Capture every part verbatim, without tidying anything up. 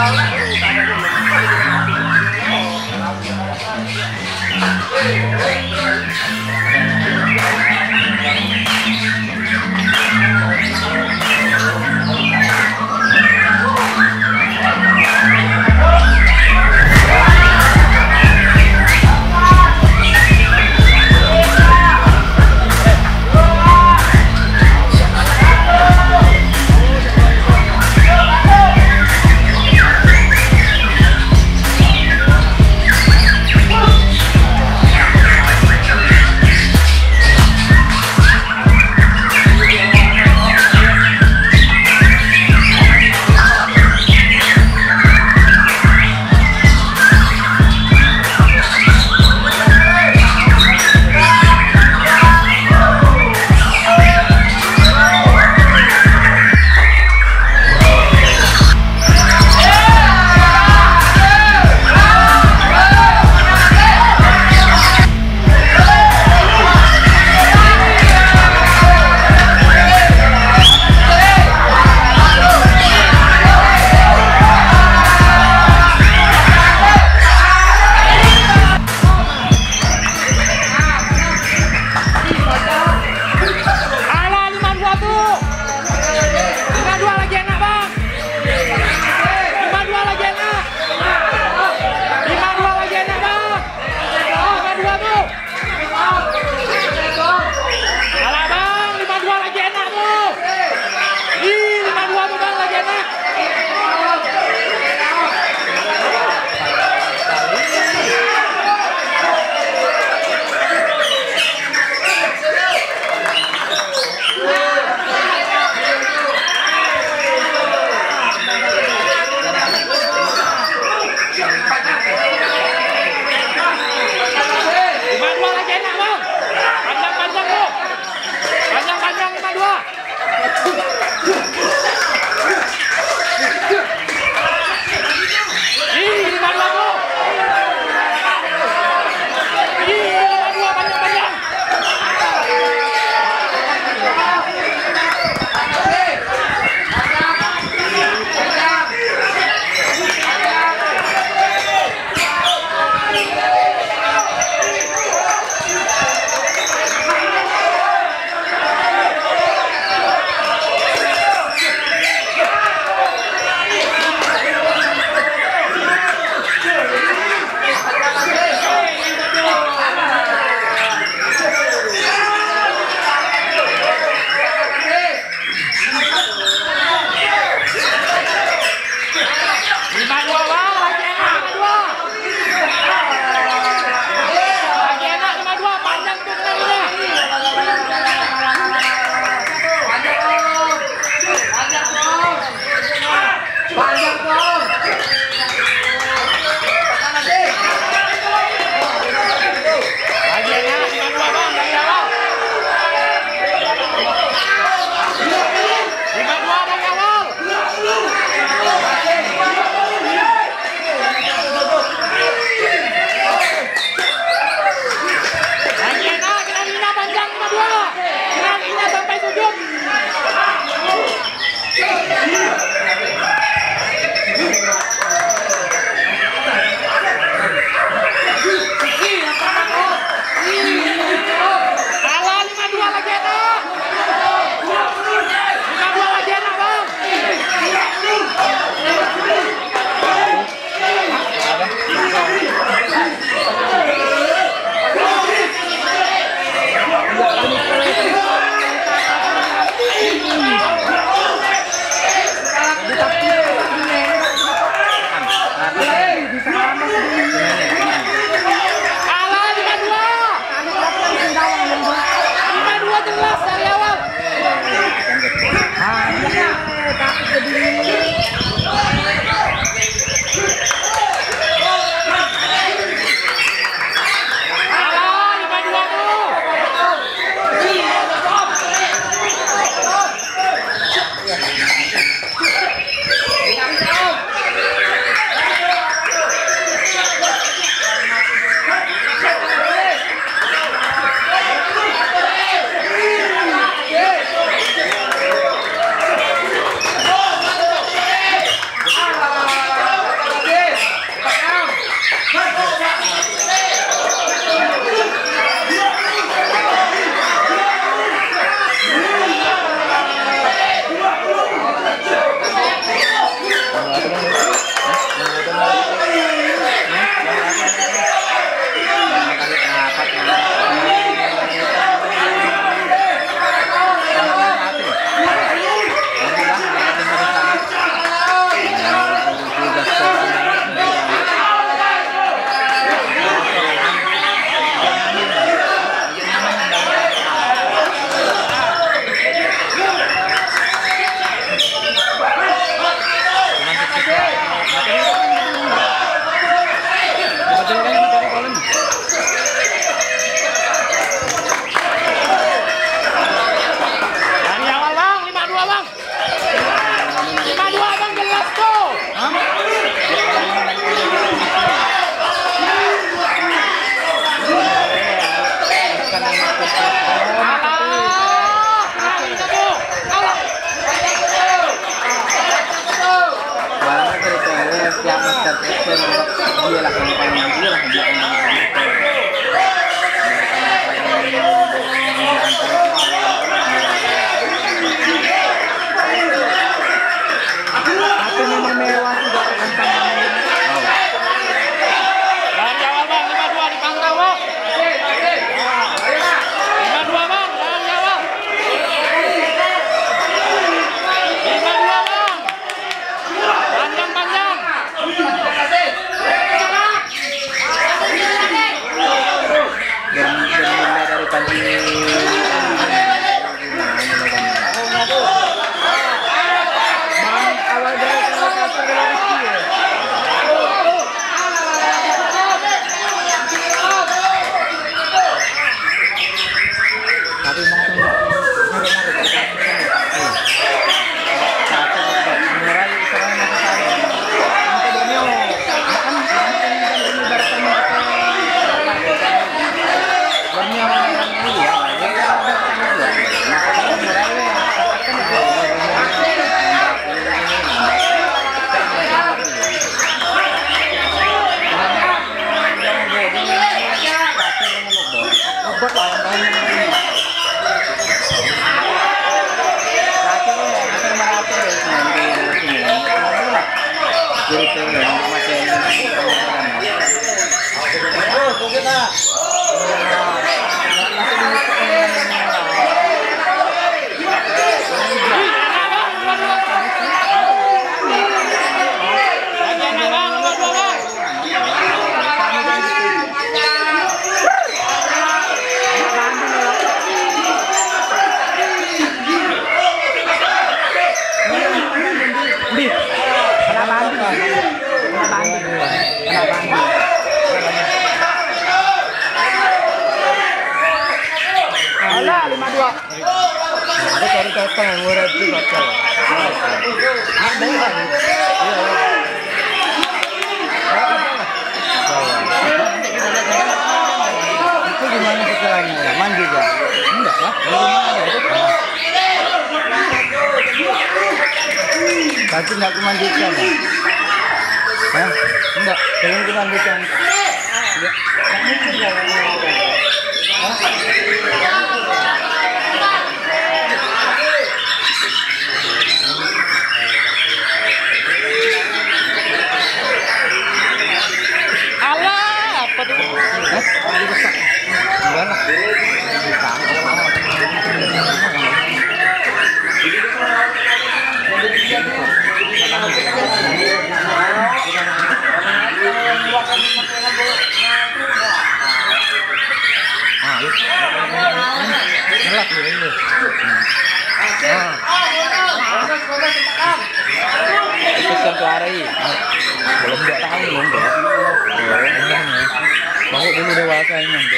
All right. Tapi nggak kemandikan ya? Hah? Enggak, belum kemandikan. Alah, apa tuh? Hah? Ini rusak. Gimana? Belum dua tahun belum deh. Baru belum dewasa ini deh.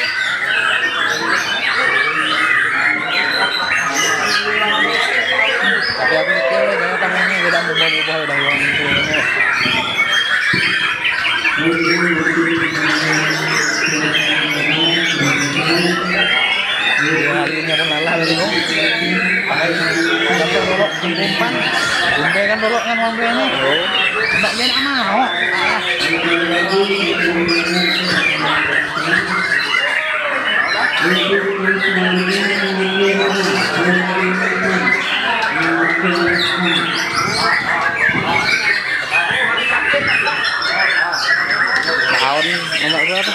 Tapi aku mikir jangan tangannya udah berubah-ubah udah hilang itu. Harinya kan lelah dari dong. Dapat bolok jempan, lembek kan bolok kan lembeknya. Mbak Jen amal. Tahun nomor berapa?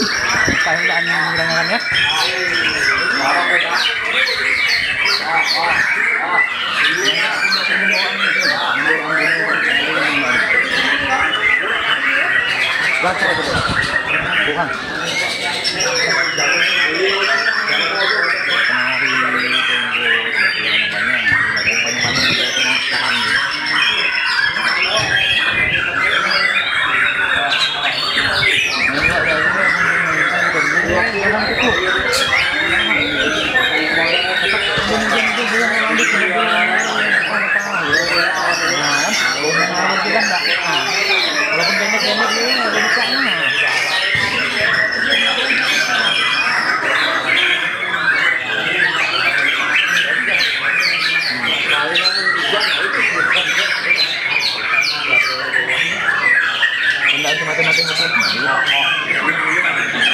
Woo! Hãy subscribe cho kênh Ghiền Mì Gõ để không bỏ lỡ những video hấp dẫn.